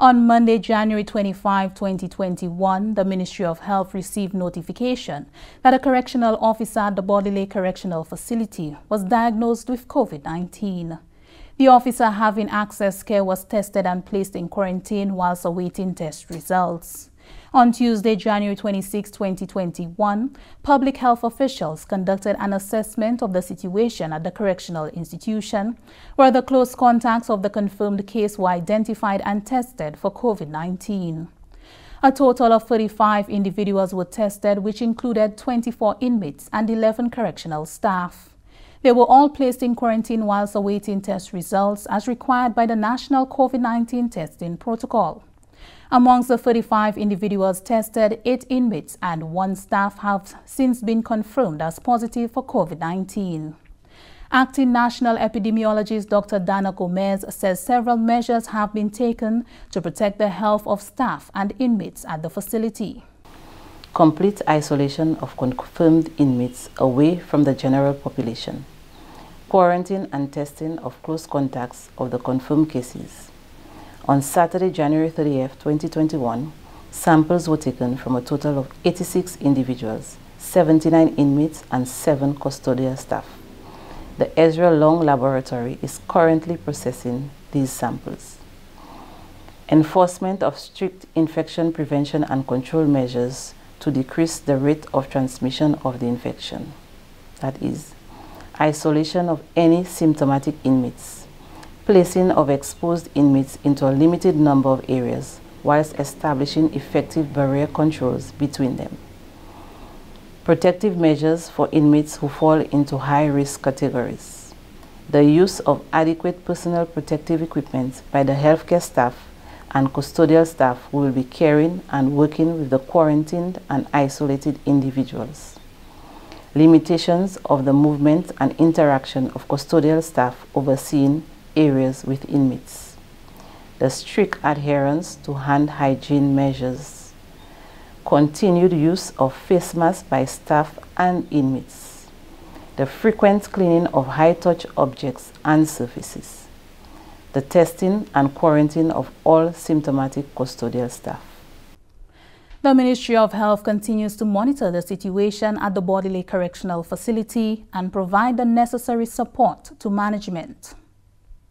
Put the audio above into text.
On Monday, January 25, 2021, the Ministry of Health received notification that a correctional officer at the Bordelais Correctional Facility was diagnosed with COVID-19. The officer having access care was tested and placed in quarantine whilst awaiting test results. On Tuesday, January 26, 2021, Public Health Officials conducted an assessment of the situation at the correctional institution, where the close contacts of the confirmed case were identified and tested for COVID-19. A total of 35 individuals were tested, which included 24 inmates and 11 correctional staff. They were all placed in quarantine whilst awaiting test results as required by the National COVID-19 Testing Protocol. Amongst the 35 individuals tested, 8 inmates and 1 staff have since been confirmed as positive for COVID-19. Acting National Epidemiologist Dr. Dana Gomez says several measures have been taken to protect the health of staff and inmates at the facility. Complete isolation of confirmed inmates away from the general population. Quarantine and testing of close contacts of the confirmed cases. On Saturday, January 30th, 2021, samples were taken from a total of 86 individuals, 79 inmates, and 7 custodial staff. The Ezra Lung Laboratory is currently processing these samples. Enforcement of strict infection prevention and control measures to decrease the rate of transmission of the infection. That is, isolation of any symptomatic inmates. Placing of exposed inmates into a limited number of areas whilst establishing effective barrier controls between them. Protective measures for inmates who fall into high-risk categories. The use of adequate personal protective equipment by the healthcare staff and custodial staff who will be caring and working with the quarantined and isolated individuals. Limitations of the movement and interaction of custodial staff overseeing areas with inmates. The strict adherence to hand hygiene measures. Continued use of face masks by staff and inmates. The frequent cleaning of high-touch objects and surfaces. The testing and quarantine of all symptomatic custodial staff. The Ministry of Health continues to monitor the situation at the Bordelais Correctional Facility and provide the necessary support to management.